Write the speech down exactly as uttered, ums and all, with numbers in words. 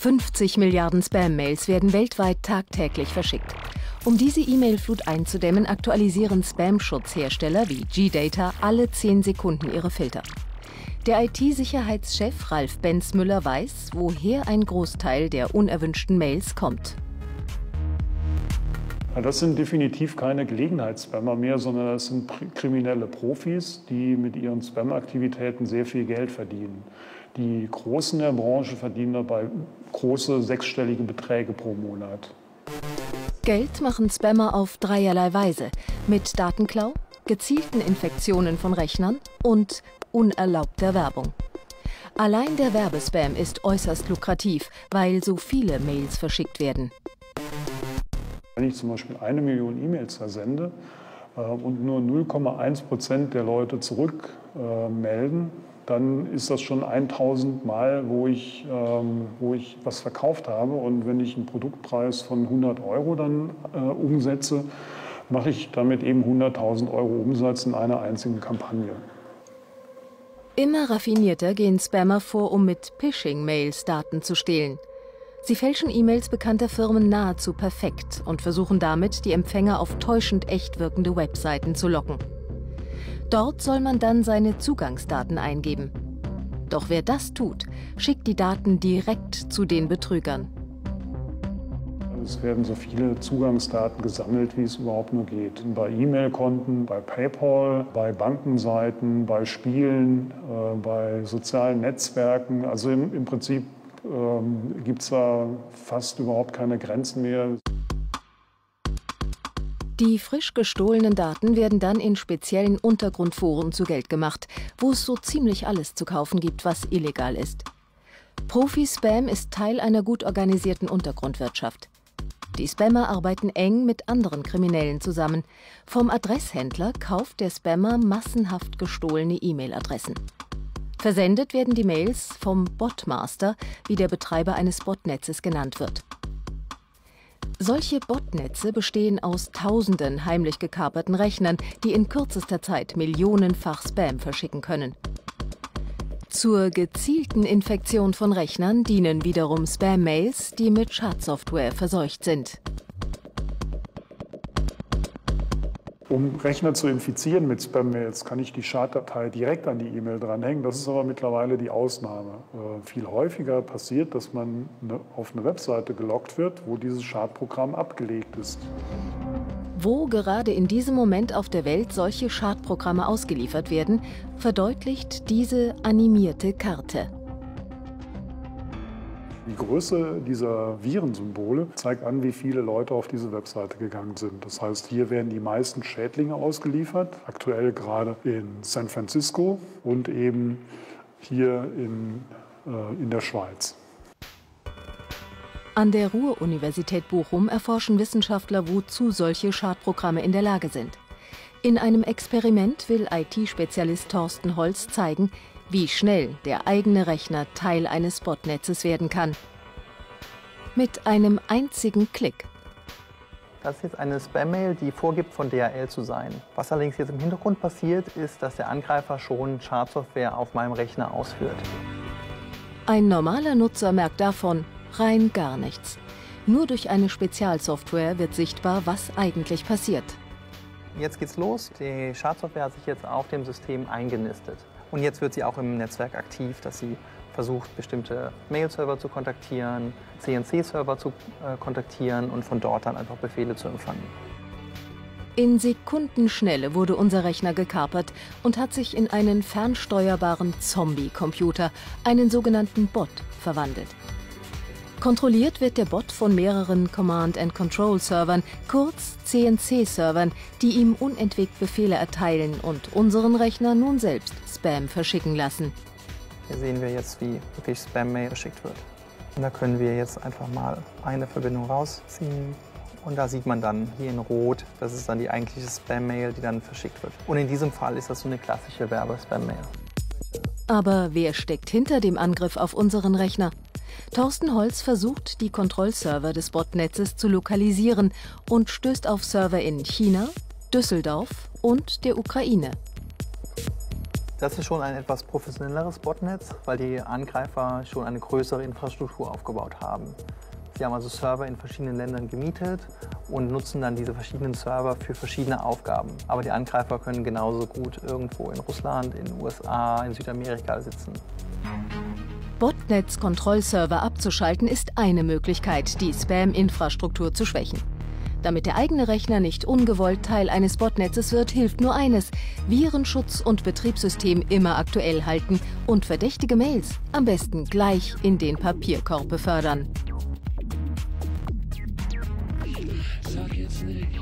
fünfzig Milliarden Spam-Mails werden weltweit tagtäglich verschickt. Um diese E-Mail-Flut einzudämmen, aktualisieren Spam-Schutzhersteller wie GData alle zehn Sekunden ihre Filter. Der I T-Sicherheitschef Ralf Benzmüller weiß, woher ein Großteil der unerwünschten Mails kommt. Das sind definitiv keine Gelegenheitsspammer mehr, sondern das sind kriminelle Profis, die mit ihren Spam-Aktivitäten sehr viel Geld verdienen. Die Großen der Branche verdienen dabei große sechsstellige Beträge pro Monat. Geld machen Spammer auf dreierlei Weise: mit Datenklau, gezielten Infektionen von Rechnern und unerlaubter Werbung. Allein der Werbespam ist äußerst lukrativ, weil so viele Mails verschickt werden. Wenn ich zum Beispiel eine Million E-Mails versende äh, und nur null Komma eins Prozent der Leute zurückmelden, äh, dann ist das schon tausend Mal, wo ich, ähm, wo ich was verkauft habe. Und wenn ich einen Produktpreis von hundert Euro dann äh, umsetze, mache ich damit eben hunderttausend Euro Umsatz in einer einzigen Kampagne. Immer raffinierter gehen Spammer vor, um mit Phishing-Mails Daten zu stehlen. Sie fälschen E-Mails bekannter Firmen nahezu perfekt und versuchen damit, die Empfänger auf täuschend echt wirkende Webseiten zu locken. Dort soll man dann seine Zugangsdaten eingeben. Doch wer das tut, schickt die Daten direkt zu den Betrügern. Es werden so viele Zugangsdaten gesammelt, wie es überhaupt nur geht. Bei E-Mail-Konten, bei PayPal, bei Bankenseiten, bei Spielen, äh, bei sozialen Netzwerken, also im, im Prinzip gibt es da fast überhaupt keine Grenzen mehr. Die frisch gestohlenen Daten werden dann in speziellen Untergrundforen zu Geld gemacht, wo es so ziemlich alles zu kaufen gibt, was illegal ist. Profi-Spam ist Teil einer gut organisierten Untergrundwirtschaft. Die Spammer arbeiten eng mit anderen Kriminellen zusammen. Vom Adresshändler kauft der Spammer massenhaft gestohlene E-Mail-Adressen. Versendet werden die Mails vom Botmaster, wie der Betreiber eines Botnetzes genannt wird. Solche Botnetze bestehen aus Tausenden heimlich gekaperten Rechnern, die in kürzester Zeit millionenfach Spam verschicken können. Zur gezielten Infektion von Rechnern dienen wiederum Spam-Mails, die mit Schadsoftware verseucht sind. Um Rechner zu infizieren mit Spam-Mails, kann ich die Schaddatei direkt an die E-Mail dranhängen. Das ist aber mittlerweile die Ausnahme. Äh, viel häufiger passiert, dass man ne, auf eine Webseite gelockt wird, wo dieses Schadprogramm abgelegt ist. Wo gerade in diesem Moment auf der Welt solche Schadprogramme ausgeliefert werden, verdeutlicht diese animierte Karte. Die Größe dieser Virensymbole zeigt an, wie viele Leute auf diese Webseite gegangen sind. Das heißt, hier werden die meisten Schädlinge ausgeliefert, aktuell gerade in San Francisco und eben hier in, äh, in der Schweiz. An der Ruhr-Universität Bochum erforschen Wissenschaftler, wozu solche Schadprogramme in der Lage sind. In einem Experiment will I T-Spezialist Thorsten Holz zeigen, wie schnell der eigene Rechner Teil eines Botnetzes werden kann. Mit einem einzigen Klick. Das ist jetzt eine Spam-Mail, die vorgibt, von D H L zu sein. Was allerdings jetzt im Hintergrund passiert, ist, dass der Angreifer schon Schadsoftware auf meinem Rechner ausführt. Ein normaler Nutzer merkt davon rein gar nichts. Nur durch eine Spezialsoftware wird sichtbar, was eigentlich passiert. Jetzt geht's los. Die Schadsoftware hat sich jetzt auf dem System eingenistet. Und jetzt wird sie auch im Netzwerk aktiv, dass sie versucht, bestimmte Mail-Server zu kontaktieren, C N C-Server zu äh, kontaktieren und von dort dann einfach Befehle zu empfangen. In Sekundenschnelle wurde unser Rechner gekapert und hat sich in einen fernsteuerbaren Zombie-Computer, einen sogenannten Bot, verwandelt. Kontrolliert wird der Bot von mehreren Command-and-Control-Servern, kurz C N C-Servern, die ihm unentwegt Befehle erteilen und unseren Rechner nun selbst Spam verschicken lassen. Hier sehen wir jetzt, wie wirklich Spam-Mail verschickt wird. Und da können wir jetzt einfach mal eine Verbindung rausziehen. Und da sieht man dann hier in Rot, das ist dann die eigentliche Spam-Mail, die dann verschickt wird. Und in diesem Fall ist das so eine klassische Werbe-Spam-Mail. Aber wer steckt hinter dem Angriff auf unseren Rechner? Thorsten Holz versucht, die Kontrollserver des Botnetzes zu lokalisieren und stößt auf Server in China, Düsseldorf und der Ukraine. Das ist schon ein etwas professionelleres Botnetz, weil die Angreifer schon eine größere Infrastruktur aufgebaut haben. Sie haben also Server in verschiedenen Ländern gemietet und nutzen dann diese verschiedenen Server für verschiedene Aufgaben. Aber die Angreifer können genauso gut irgendwo in Russland, in den U S A, in Südamerika sitzen. Botnetz-Kontrollserver abzuschalten ist eine Möglichkeit, die Spam-Infrastruktur zu schwächen. Damit der eigene Rechner nicht ungewollt Teil eines Botnetzes wird, hilft nur eines: Virenschutz und Betriebssystem immer aktuell halten und verdächtige Mails am besten gleich in den Papierkorb befördern. Sag jetzt nicht.